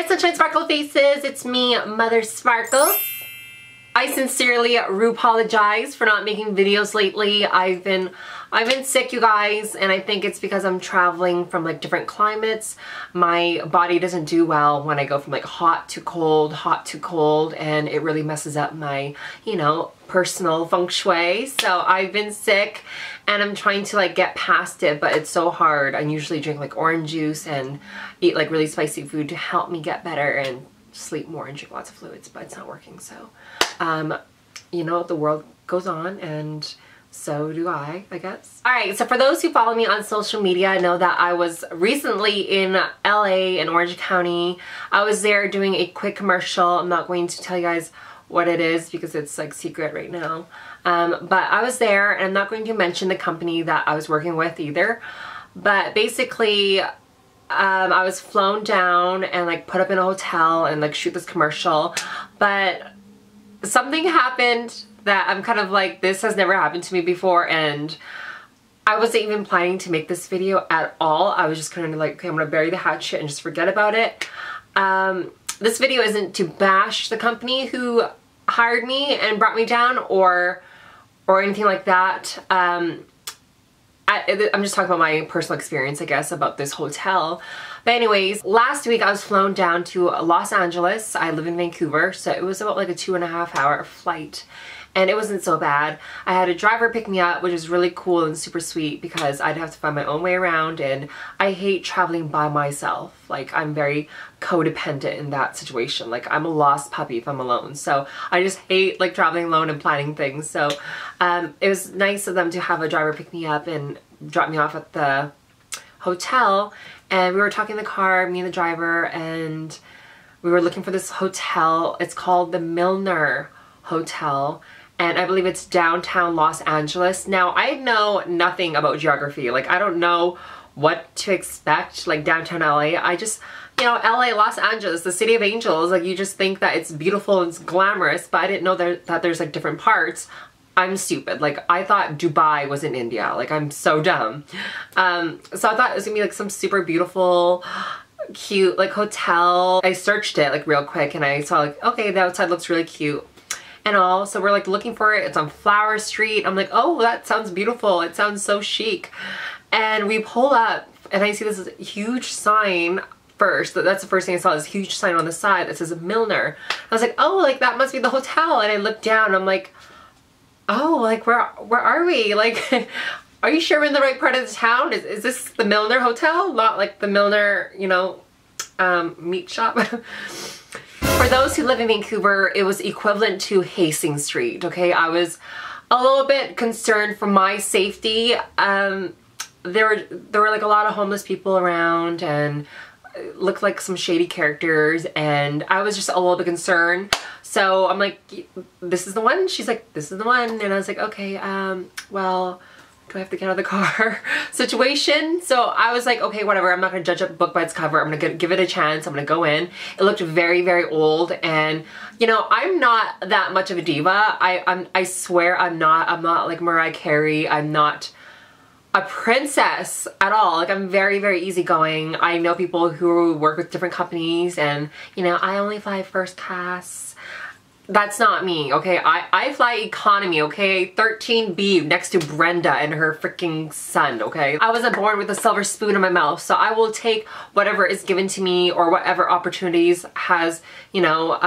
Hi Sunshine Sparkle Faces, it's me, Mother Sparkle. I sincerely apologize for not making videos lately. I've been sick, you guys, and I think it's because I'm traveling from like different climates. My body doesn't do well when I go from like hot to cold, and it really messes up my, you know, personal feng shui. So I've been sick and I'm trying to like get past it, but it's so hard. I usually drink like orange juice and eat like really spicy food to help me get better and sleep more and drink lots of fluids, but it's not working. So, you know, the world goes on and so do I guess. All right, so for those who follow me on social media know that I was recently in LA and Orange County. I was there doing a quick commercial. I'm not going to tell you guys what it is because it's like secret right now. But I was there and I'm not going to mention the company that I was working with either. But basically, I was flown down and like put up in a hotel and like shoot this commercial. But something happened that I'm kind of like, this has never happened to me before, and I wasn't even planning to make this video at all. I was just kind of like, okay, I'm gonna bury the hatchet and just forget about it. This video isn't to bash the company who hired me and brought me down or anything like that. I'm just talking about my personal experience, I guess, about this hotel. But anyways, last week I was flown down to Los Angeles. I live in Vancouver, so it was about like a 2.5 hour flight. And it wasn't so bad. I had a driver pick me up, which is really cool and super sweet because I'd have to find my own way around, and I hate traveling by myself. Like, I'm very codependent in that situation. Like, I'm a lost puppy if I'm alone. So I just hate like traveling alone and planning things. So it was nice of them to have a driver pick me up and drop me off at the hotel. And we were talking in the car, me and the driver, and we were looking for this hotel. It's called the Milner Hotel. And I believe it's downtown Los Angeles. Now, I know nothing about geography. Like, I don't know what to expect, like downtown LA. I just, you know, LA, Los Angeles, the city of angels, like you just think that it's beautiful and it's glamorous, but I didn't know that there's like different parts. I'm stupid. Like, I thought Dubai was in India. Like, I'm so dumb. So I thought it was gonna be like some super beautiful, cute like hotel. I searched it like real quick and I saw like, okay, the outside looks really cute. And all, so we're like looking for it. It's on Flower Street. I'm like, oh, that sounds beautiful. It sounds so chic. And we pull up and I see this huge sign first. That's the first thing I saw, this huge sign on the side that says Milner. I was like, oh, like that must be the hotel. And I looked down and I'm like, oh, like where are we? Like, are you sure we're in the right part of the town? Is this the Milner Hotel? Not like the Milner, you know, meat shop. For those who live in Vancouver, it was equivalent to Hastings Street, okay? I was a little bit concerned for my safety. There were like a lot of homeless people around and looked like some shady characters, and I was just a little bit concerned. So I'm like, this is the one? She's like, this is the one. And I was like, okay, well, do I have to get out of the car situation? So I was like, okay, whatever. I'm not gonna judge a book by its cover. I'm gonna give it a chance. I'm gonna go in. It looked very, very old. And you know, I'm not that much of a diva. I swear I'm not. I'm not like Mariah Carey. I'm not a princess at all. Like, I'm very, very easygoing. I know people who work with different companies and, you know, I only fly first class. That's not me, okay? I fly economy, okay? 13B next to Brenda and her freaking son, okay? I wasn't born with a silver spoon in my mouth, so I will take whatever is given to me or whatever opportunities has, you know,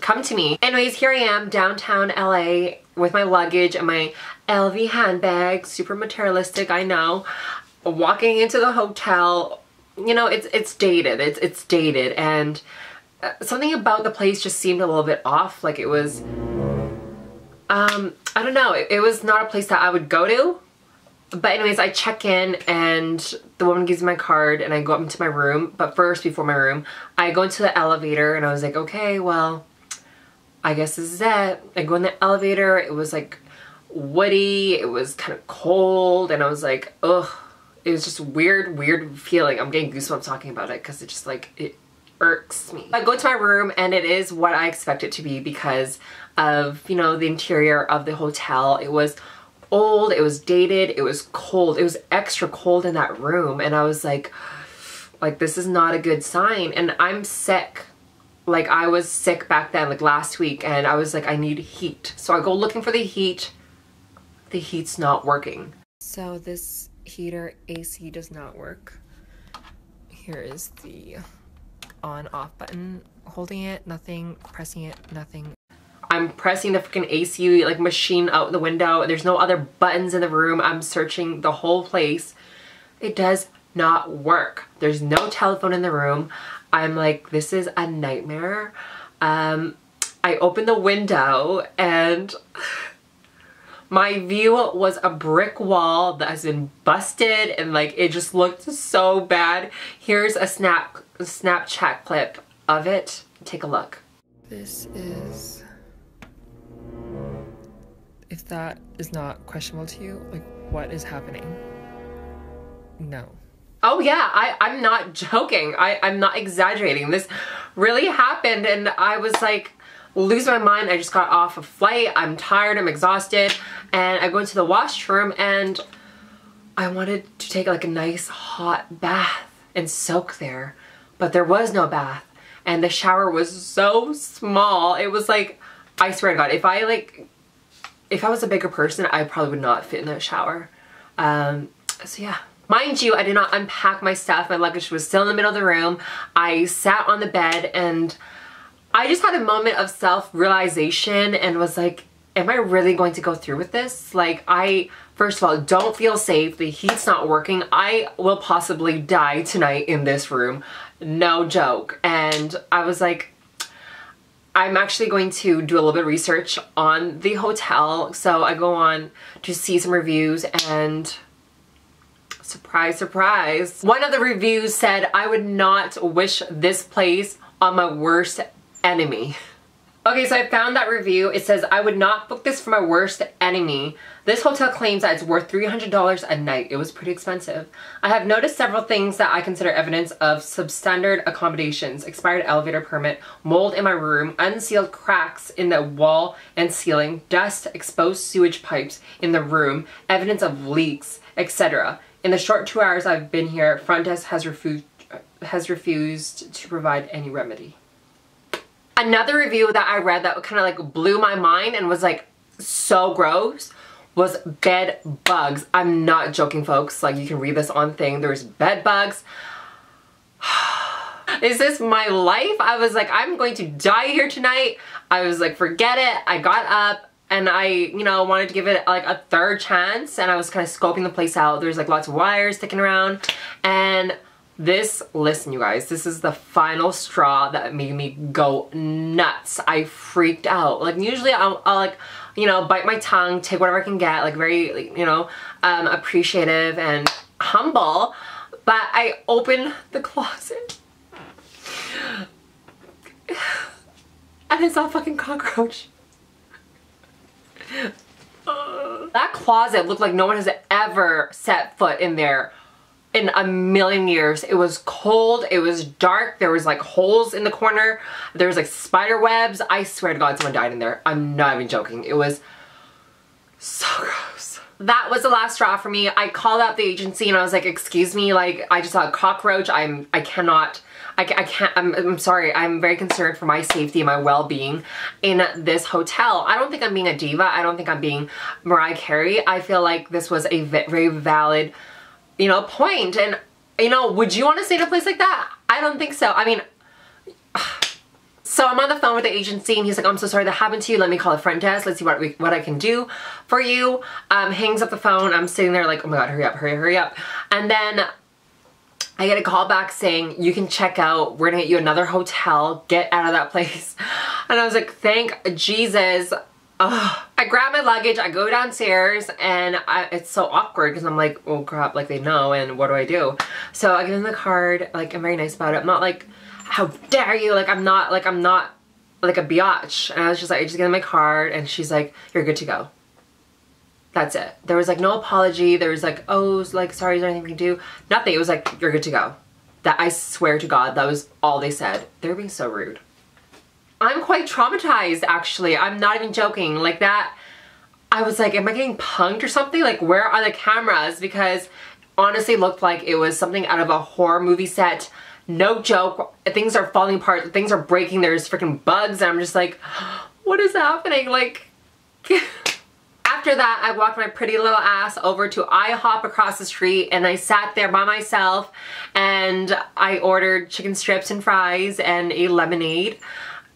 come to me. Anyways, here I am, downtown LA with my luggage and my LV handbag, super materialistic, I know, walking into the hotel. You know, it's dated, it's dated, and something about the place just seemed a little bit off. Like, it was, I don't know, it was not a place that I would go to. But anyways, I check in and the woman gives me my card and I go up into my room. But first, before my room, I go into the elevator and I was like, okay, well, I guess this is it. I go in the elevator, it was like woody, it was kind of cold, and I was like, ugh, it was just weird feeling. I'm getting goosebumps talking about it because it just like, it irks me. I go to my room and it is what I expect it to be because of, you know, the interior of the hotel. It was old, it was dated, it was cold, it was extra cold in that room, and I was like, Like, this is not a good sign. And I'm sick. Like, I was sick back then, like last week, and I was like, I need heat. So I go looking for the heat. The heat's not working. So this heater AC does not work. Here is the on off button. Holding it, nothing. Pressing it, nothing. I'm pressing the freaking AC like machine out the window. There's no other buttons in the room. I'm searching the whole place. It does not work. There's no telephone in the room. I'm like, this is a nightmare. I opened the window and my view was a brick wall that has been busted, and like, it just looked so bad. Here's a Snapchat clip of it. Take a look. This is, if that is not questionable to you, like, what is happening? No. Oh yeah, I'm not joking. I'm not exaggerating. This really happened, and I was like losing my mind. I just got off a flight. I'm tired, I'm exhausted, and I go into the washroom and I wanted to take like a nice hot bath and soak there, but there was no bath, and the shower was so small. It was like, I swear to God, if I was a bigger person, I probably would not fit in that shower. So yeah. Mind you, I did not unpack my stuff. My luggage was still in the middle of the room. I sat on the bed and I just had a moment of self-realization and was like, am I really going to go through with this? Like, I, first of all, don't feel safe. The heat's not working. I will possibly die tonight in this room. No joke. And I was like, I'm actually going to do a little bit of research on the hotel. So I go on to see some reviews, and surprise, surprise. One of the reviews said, I would not wish this place on my worst enemy. Okay, so I found that review. It says, I would not book this for my worst enemy. This hotel claims that it's worth $300 a night. It was pretty expensive. I have noticed several things that I consider evidence of substandard accommodations: expired elevator permit, mold in my room, unsealed cracks in the wall and ceiling, dust, exposed sewage pipes in the room, evidence of leaks, etc. In the short 2 hours I've been here, front desk has refused to provide any remedy. Another review that I read that kind of like blew my mind and was like so gross was bed bugs. I'm not joking, folks. Like, you can read this on Thing. There's bed bugs. Is this my life? I was like, I'm going to die here tonight. I was like, forget it. I got up. And I, you know, wanted to give it like a third chance, and I was kind of scoping the place out. There's like lots of wires sticking around, and this, listen you guys, this is the final straw that made me go nuts. I freaked out. Like, usually I'll like, you know, bite my tongue, take whatever I can get, like very, you know, appreciative and humble, but I opened the closet and it's a fucking cockroach. That closet looked like no one has ever set foot in there in a million years. It was cold, it was dark, there was like holes in the corner, there was like spider webs. I swear to God, someone died in there. I'm not even joking. It was so gross. That was the last straw for me. I called out the agency and I was like, excuse me, like, I just saw a cockroach. I'm sorry. I'm very concerned for my safety and my well-being in this hotel. I don't think I'm being a diva. I don't think I'm being Mariah Carey. I feel like this was a very valid, you know, point. And, you know, would you want to stay in a place like that? I don't think so. I mean, so I'm on the phone with the agency and he's like, I'm so sorry that happened to you. Let me call the front desk. Let's see what I can do for you. Hangs up the phone. I'm sitting there like, oh my God, hurry up, hurry, hurry up. And then I get a call back saying, you can check out, we're gonna get you another hotel, get out of that place. And I was like, thank Jesus. Ugh. I grab my luggage, I go downstairs, and it's so awkward because I'm like, oh crap, like they know, and what do I do? So I give them the card, like I'm very nice about it. I'm not like, how dare you, like I'm not like a biatch. And I was just like, I just give them my card, and she's like, you're good to go. That's it. There was like no apology. There was like, oh, like, sorry, is there anything we can do? Nothing. It was like, you're good to go. That, I swear to God, that was all they said. They were being so rude. I'm quite traumatized, actually. I'm not even joking. Like that, I was like, am I getting punked or something? Like, where are the cameras? Because honestly looked like it was something out of a horror movie set. No joke. Things are falling apart. Things are breaking. There's freaking bugs. And I'm just like, what is happening? Like... After that, I walked my pretty little ass over to IHOP across the street, and I sat there by myself, and I ordered chicken strips and fries and a lemonade.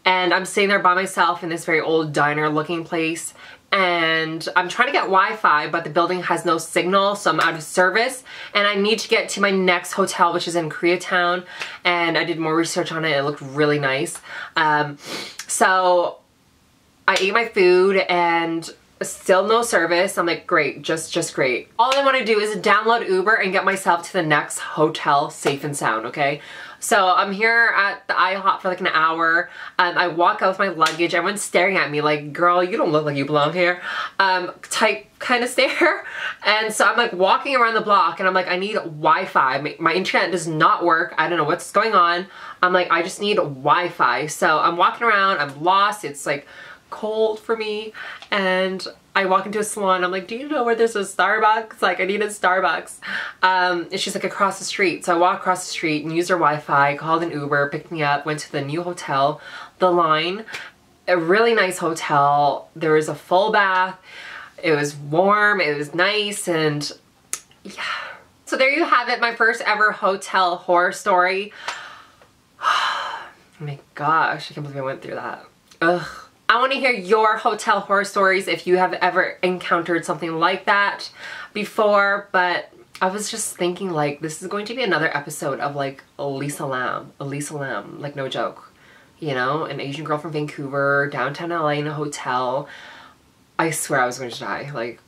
And I'm sitting there by myself in this very old diner looking place, and I'm trying to get Wi-Fi, but the building has no signal, so I'm out of service, and I need to get to my next hotel, which is in Koreatown. And I did more research on it. It looked really nice. So I ate my food, and still no service. I'm like, great, just great. All I want to do is download Uber and get myself to the next hotel safe and sound, okay? So I'm here at the IHOP for like an hour. I walk out with my luggage. Everyone's staring at me like, girl, you don't look like you belong here, type kind of stare. And so I'm like walking around the block, and I'm like, I need Wi-Fi. My internet does not work. I don't know what's going on. I'm like, I just need Wi-Fi. So I'm walking around. I'm lost. It's like cold for me, and I walk into a salon. I'm like, do you know where there's a Starbucks? Like, I need a Starbucks. And she's like, across the street. So I walk across the street and use her Wi-Fi, called an Uber, picked me up, went to the new hotel, The Line, a really nice hotel. There was a full bath. It was warm. It was nice. And yeah. So there you have it, my first ever hotel horror story. Oh my gosh, I can't believe I went through that. Ugh. I want to hear your hotel horror stories if you have ever encountered something like that before, but I was just thinking, like, this is going to be another episode of, like, Elisa Lam, like, no joke. You know, an Asian girl from Vancouver, downtown LA in a hotel. I swear I was going to die. Like,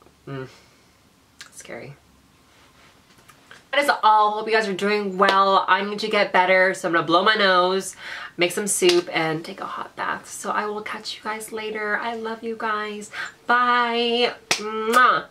scary. That is all. Hope you guys are doing well. I need to get better, so I'm gonna blow my nose, make some soup, and take a hot bath. So I will catch you guys later. I love you guys. Bye. Mwah.